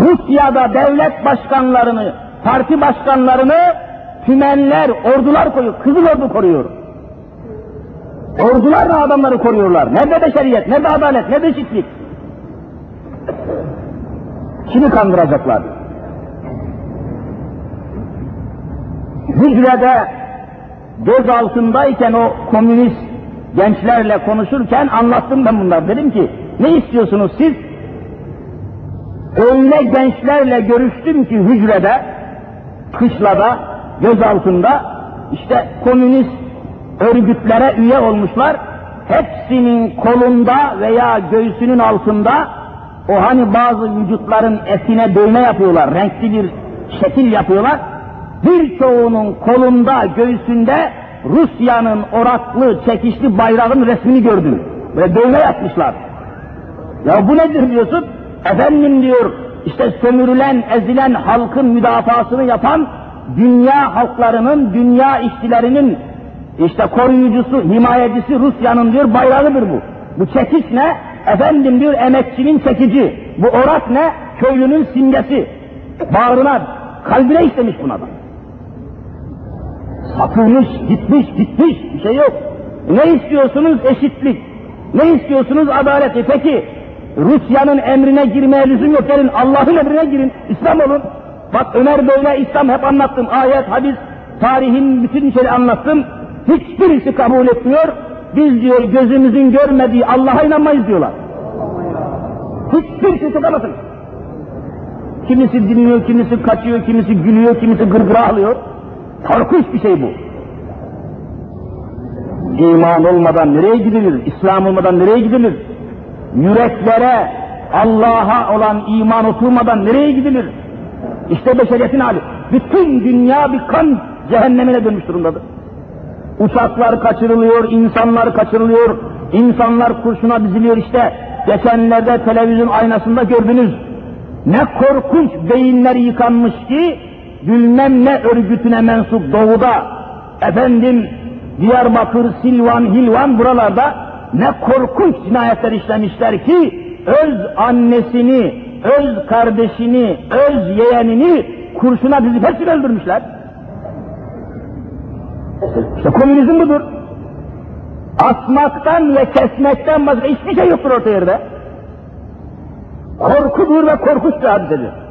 Rusya'da devlet başkanlarını, parti başkanlarını tümenler, ordular koyuyor. Kızıl Ordu koruyor. Ordularla adamları koruyorlar. Nerede beşeriyet, nerede adalet, nerede eşitlik? Kimi kandıracaklar? Hücrede göz altındayken o komünist gençlerle konuşurken anlattım ben bunları. Dedim ki ne istiyorsunuz siz? Öyle gençlerle görüştüm ki hücrede, kışlada, göz altında işte komünist örgütlere üye olmuşlar. Hepsinin kolunda veya göğsünün altında o hani bazı vücutların etine dövme yapıyorlar, renkli bir şekil yapıyorlar. Birçoğunun kolunda, göğsünde Rusya'nın oraklı, çekişli bayrağın resmini gördüm. Böyle dövme yapmışlar. Ya bu nedir diyorsun? Efendim diyor, işte sömürülen, ezilen halkın müdafaasını yapan dünya halklarının, dünya işçilerinin işte koruyucusu, himayecisi Rusya'nın diyor bayrağıdır bu. Bu çekiş ne? Efendim diyor emekçinin çekici. Bu orak ne? Köylünün simgesi. Bağrına, kalbine işlemiş buna da. Satılmış, gitmiş, bir şey yok. Ne istiyorsunuz? Eşitlik. Ne istiyorsunuz? Adaleti. Peki Rusya'nın emrine girmeye lüzum yok, gelin Allah'ın emrine girin, İslam olun. Bak Ömer böyle İslam hep anlattım, ayet, hadis, tarihin bütün şeyi anlattım. Hiçbirisi kabul etmiyor. Biz diyor gözümüzün görmediği Allah'a inanmayız diyorlar. Hiçbirisi tutamasın. Kimisi dinliyor, kimisi kaçıyor, kimisi gülüyor, kimisi gırgıra alıyor. Korkunç bir şey bu. İman olmadan nereye gidilir? İslam olmadan nereye gidilir? Yüreklere, Allah'a olan iman oturmadan nereye gidilir? İşte beşeriyetin hali. Bütün dünya bir kan cehennemine dönmüş durumdadır. Uçaklar kaçırılıyor, insanlar kaçırılıyor, insanlar kurşuna diziliyor işte. Geçenlerde televizyon aynasında gördünüz. Ne korkunç beyinler yıkanmış ki, bilmem ne örgütüne mensup doğuda, efendim Diyarbakır, Silvan, Hilvan buralarda ne korkunç cinayetler işlemişler ki, öz annesini, öz kardeşini, öz yeğenini kurşuna dizip hepsini öldürmüşler. İşte komünizm budur. Asmaktan ve kesmekten başka hiçbir şey yoktur orta yerde. Korkudur ve korkunç bir hadisedir.